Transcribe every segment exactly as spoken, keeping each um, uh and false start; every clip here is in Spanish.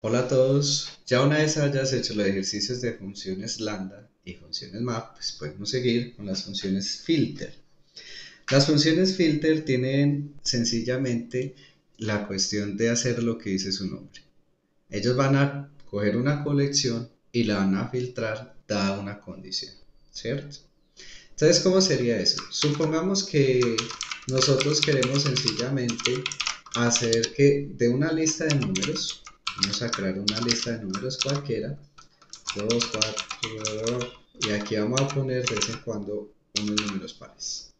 Hola a todos, ya una vez hayas hecho los ejercicios de funciones lambda y funciones map, pues podemos seguir con las funciones filter. Las funciones filter tienen sencillamente la cuestión de hacer lo que dice su nombre. Ellos van a coger una colección y la van a filtrar dada una condición, ¿cierto? Entonces, ¿cómo sería eso? Supongamos que nosotros queremos sencillamente hacer que de una lista de números, vamos a crear una lista de números cualquiera, dos, cuatro, y aquí vamos a poner de vez en cuando unos números pares.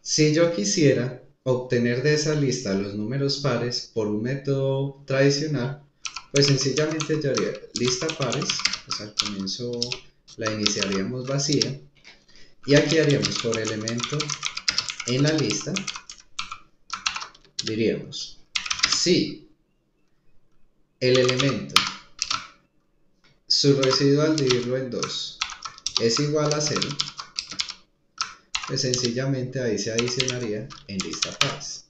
Si yo quisiera obtener de esa lista los números pares por un método tradicional, pues sencillamente yo haría lista pares, pues al comienzo la iniciaríamos vacía, y aquí haríamos por elemento en la lista, diríamos, sí. El elemento, su residuo al dividirlo en dos es igual a cero, pues sencillamente ahí se adicionaría en lista pares.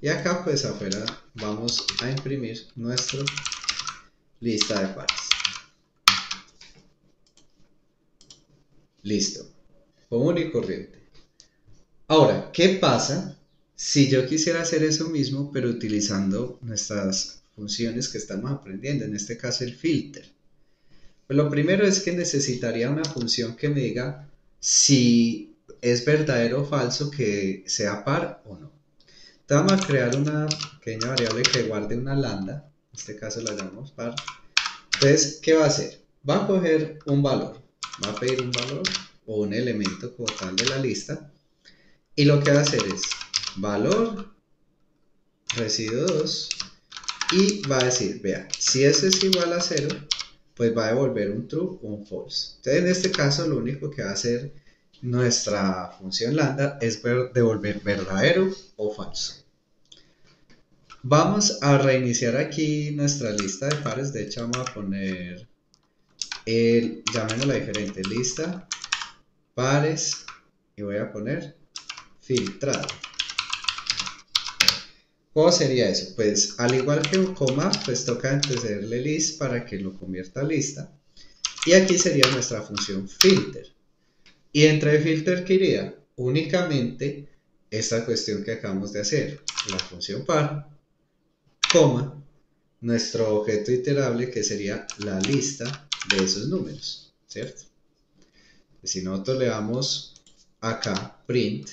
Y acá pues afuera vamos a imprimir nuestra lista de pares. Listo, común y corriente. Ahora, ¿qué pasa si yo quisiera hacer eso mismo, pero utilizando nuestras funciones que estamos aprendiendo, en este caso el filter? Pues lo primero es que necesitaría una función que me diga si es verdadero o falso que sea par o no. Entonces vamos a crear una pequeña variable que guarde una lambda, en este caso la llamamos par. Entonces, ¿qué va a hacer? Va a coger un valor, va a pedir un valor o un elemento como tal de la lista, y lo que va a hacer es valor residuo dos y va a decir, vea, si ese es igual a cero, pues va a devolver un true o un false. Entonces en este caso lo único que va a hacer nuestra función lambda es ver, devolver verdadero o falso. Vamos a reiniciar aquí nuestra lista de pares. De hecho vamos a poner el, llamémosla diferente, lista pares, y voy a poner filtrado. ¿Cómo sería eso? Pues al igual que un coma, pues toca antecederle list para que lo convierta a lista. Y aquí sería nuestra función filter. Y entre filter que iría únicamente esta cuestión que acabamos de hacer, la función par, coma, nuestro objeto iterable que sería la lista de esos números, ¿cierto? Pues si nosotros le damos acá print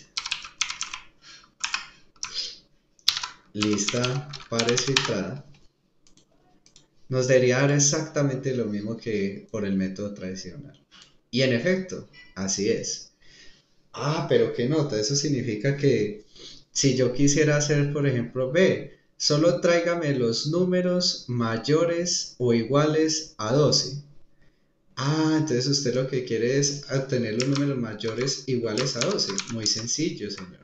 lista pares filtrada, nos debería dar exactamente lo mismo que por el método tradicional. Y en efecto, así es. Ah, pero ¿qué nota? Eso significa que si yo quisiera hacer, por ejemplo, B, solo tráigame los números mayores o iguales a doce. Ah, entonces usted lo que quiere es obtener los números mayores iguales a doce. Muy sencillo, señor.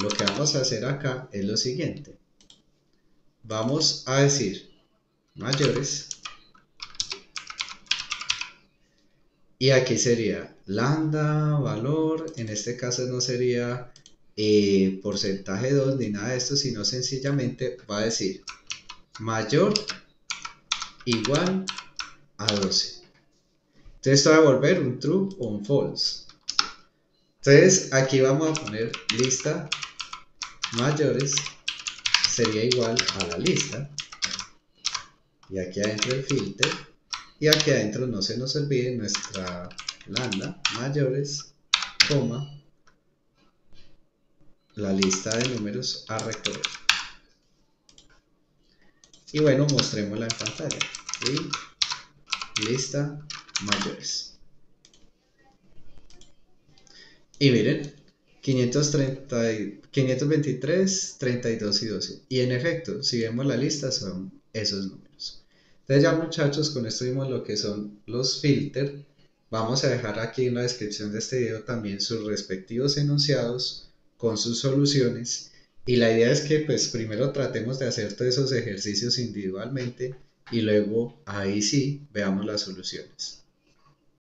Lo que vamos a hacer acá es lo siguiente. Vamos a decir mayores. Y aquí sería lambda, valor. En este caso no sería eh, porcentaje dos ni nada de esto, sino sencillamente va a decir mayor igual a doce. Entonces esto va a devolver un true o un false. Entonces aquí vamos a poner lista mayores sería igual a la lista, y aquí adentro el filter, y aquí adentro no se nos olvide nuestra lambda mayores, coma, la lista de números a recorrer. Y bueno, mostrémosla en pantalla. Print lista mayores. Y miren, quinientos veintitrés, treinta y dos y doce. Y en efecto, si vemos la lista, son esos números. Entonces ya muchachos, con esto vimos lo que son los filters. Vamos a dejar aquí en la descripción de este video también sus respectivos enunciados con sus soluciones. Y la idea es que pues primero tratemos de hacer todos esos ejercicios individualmente y luego ahí sí veamos las soluciones.